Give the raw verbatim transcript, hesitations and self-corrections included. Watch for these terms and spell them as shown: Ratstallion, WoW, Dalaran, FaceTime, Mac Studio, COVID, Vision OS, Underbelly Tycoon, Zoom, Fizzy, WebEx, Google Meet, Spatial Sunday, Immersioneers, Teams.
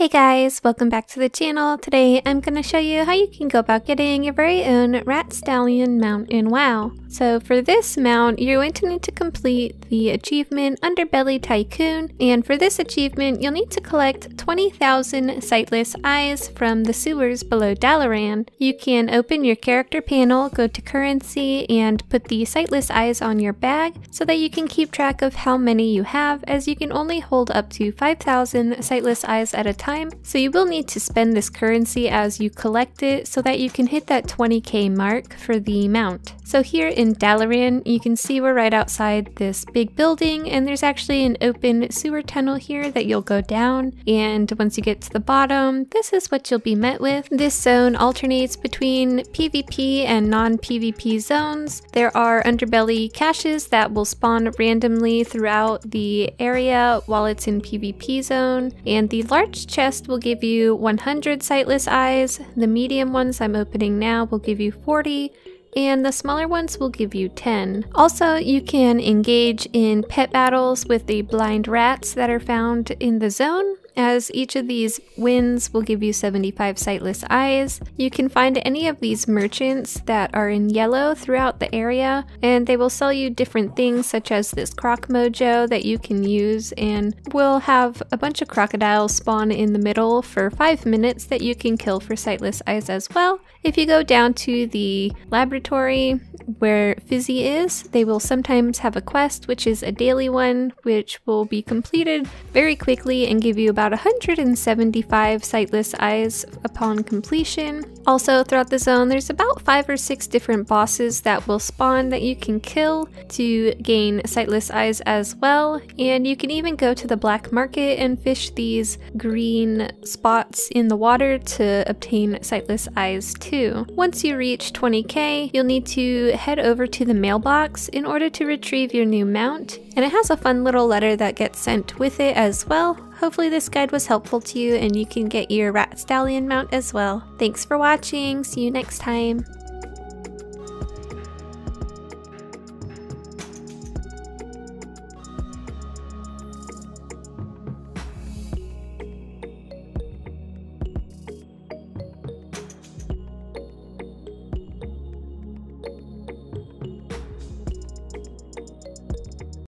Hey guys, welcome back to the channel. Today I'm going to show you how you can go about getting your very own Ratstallion mount in WoW. So for this mount, you're going to need to complete the achievement Underbelly Tycoon, and for this achievement you'll need to collect twenty thousand sightless eyes from the sewers below Dalaran. You can open your character panel, go to currency, and put the sightless eyes on your bag so that you can keep track of how many you have, as you can only hold up to five thousand sightless eyes at a time. So you will need to spend this currency as you collect it so that you can hit that twenty K mark for the mount. So here in Dalaran, you can see we're right outside this big building, and there's actually an open sewer tunnel here that you'll go down, and once you get to the bottom, this is what you'll be met with. This zone alternates between PvP and non-PvP zones. There are underbelly caches that will spawn randomly throughout the area while it's in PvP zone, and the large chest Chest will give you one hundred sightless eyes, the medium ones I'm opening now will give you forty, and the smaller ones will give you ten. Also, you can engage in pet battles with the blind rats that are found in the zone, as each of these wins will give you seventy-five sightless eyes. You can find any of these merchants that are in yellow throughout the area, and they will sell you different things such as this croc mojo that you can use, and will have a bunch of crocodiles spawn in the middle for five minutes that you can kill for sightless eyes as well. If you go down to the laboratory where Fizzy is, they will sometimes have a quest, which is a daily one, which will be completed very quickly and give you about about one hundred seventy-five sightless eyes upon completion. Also, throughout the zone there's about five or six different bosses that will spawn that you can kill to gain sightless eyes as well, and you can even go to the black market and fish these green spots in the water to obtain sightless eyes too. Once you reach twenty K, you'll need to head over to the mailbox in order to retrieve your new mount, and it has a fun little letter that gets sent with it as well. Hopefully this guide was helpful to you and you can get your Ratstallion mount as well. Thanks for watching, see you next time!